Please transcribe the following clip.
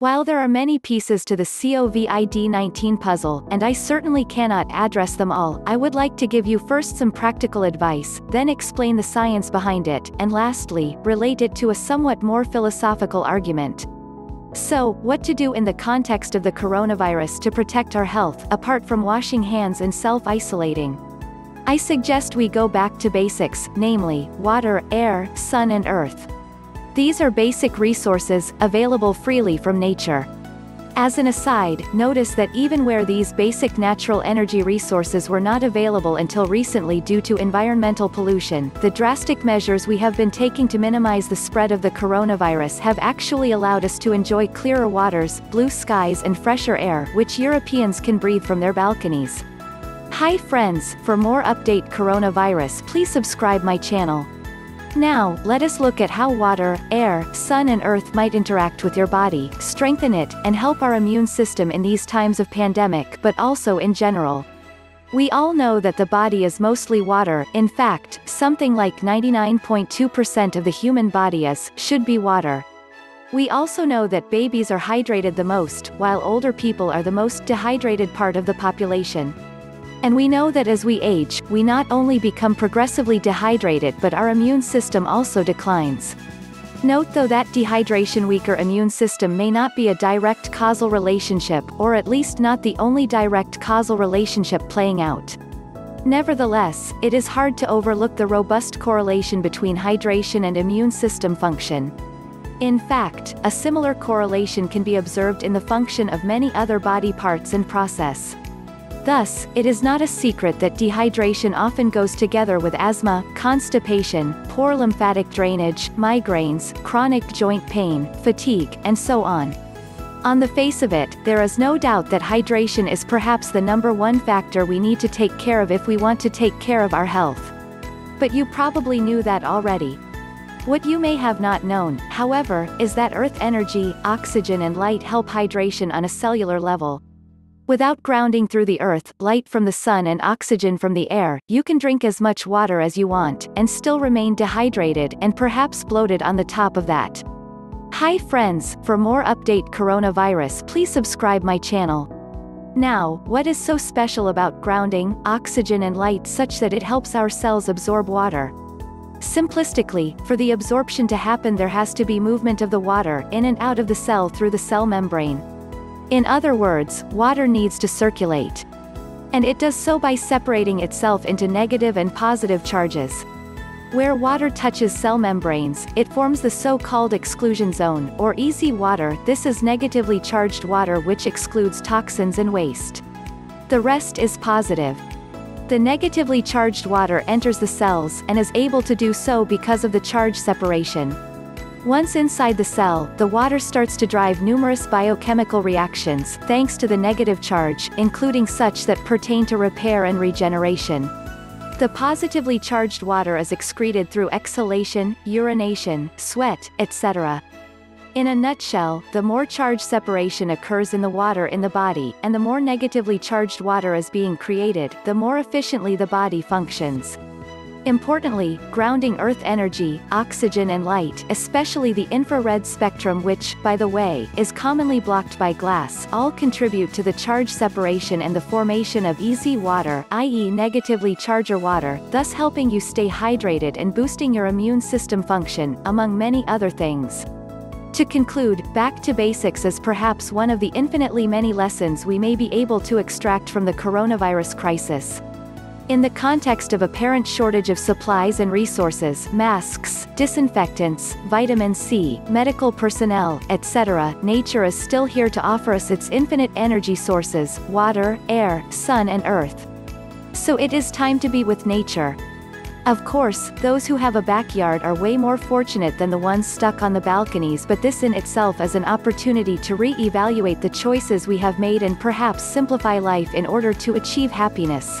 While there are many pieces to the COVID-19 puzzle, and I certainly cannot address them all, I would like to give you first some practical advice, then explain the science behind it, and lastly, relate it to a somewhat more philosophical argument. So, what to do in the context of the coronavirus to protect our health, apart from washing hands and self-isolating? I suggest we go back to basics, namely, water, air, sun and earth. These are basic resources, available freely from nature. As an aside, notice that even where these basic natural energy resources were not available until recently due to environmental pollution, the drastic measures we have been taking to minimize the spread of the coronavirus have actually allowed us to enjoy clearer waters, blue skies and fresher air, which Europeans can breathe from their balconies. Hi friends, for more update coronavirus, please subscribe my channel. Now, let us look at how water, air, sun and earth might interact with your body, strengthen it, and help our immune system in these times of pandemic, but also in general. We all know that the body is mostly water. In fact, something like 99.2% of the human body should be water. We also know that babies are hydrated the most, while older people are the most dehydrated part of the population. And we know that as we age, we not only become progressively dehydrated but our immune system also declines. Note though that dehydration-weaker immune system may not be a direct causal relationship, or at least not the only direct causal relationship playing out. Nevertheless, it is hard to overlook the robust correlation between hydration and immune system function. In fact, a similar correlation can be observed in the function of many other body parts and process. Thus, it is not a secret that dehydration often goes together with asthma, constipation, poor lymphatic drainage, migraines, chronic joint pain, fatigue, and so on. On the face of it, there is no doubt that hydration is perhaps the #1 factor we need to take care of if we want to take care of our health. But you probably knew that already. What you may have not known, however, is that earth energy, oxygen and light help hydration on a cellular level. Without grounding through the earth, light from the sun and oxygen from the air, you can drink as much water as you want, and still remain dehydrated, and perhaps bloated on the top of that. Hi friends, for more update coronavirus please subscribe my channel. Now, what is so special about grounding, oxygen and light such that it helps our cells absorb water? Simplistically, for the absorption to happen there has to be movement of the water in and out of the cell through the cell membrane. In other words, water needs to circulate. And it does so by separating itself into negative and positive charges. Where water touches cell membranes, it forms the so-called exclusion zone, or easy water. This is negatively charged water which excludes toxins and waste. The rest is positive. The negatively charged water enters the cells, and is able to do so because of the charge separation. Once inside the cell, the water starts to drive numerous biochemical reactions, thanks to the negative charge, including such that pertain to repair and regeneration. The positively charged water is excreted through exhalation, urination, sweat, etc. In a nutshell, the more charge separation occurs in the water in the body, and the more negatively charged water is being created, the more efficiently the body functions. Importantly, grounding earth energy, oxygen and light, especially the infrared spectrum which, by the way, is commonly blocked by glass, all contribute to the charge separation and the formation of easy water, i.e. negatively charged water, thus helping you stay hydrated and boosting your immune system function, among many other things. To conclude, back to basics is perhaps one of the infinitely many lessons we may be able to extract from the coronavirus crisis. In the context of apparent shortage of supplies and resources, masks, disinfectants, vitamin C, medical personnel, etc., nature is still here to offer us its infinite energy sources, water, air, sun and earth. So it is time to be with nature. Of course, those who have a backyard are way more fortunate than the ones stuck on the balconies, but this in itself is an opportunity to re-evaluate the choices we have made and perhaps simplify life in order to achieve happiness.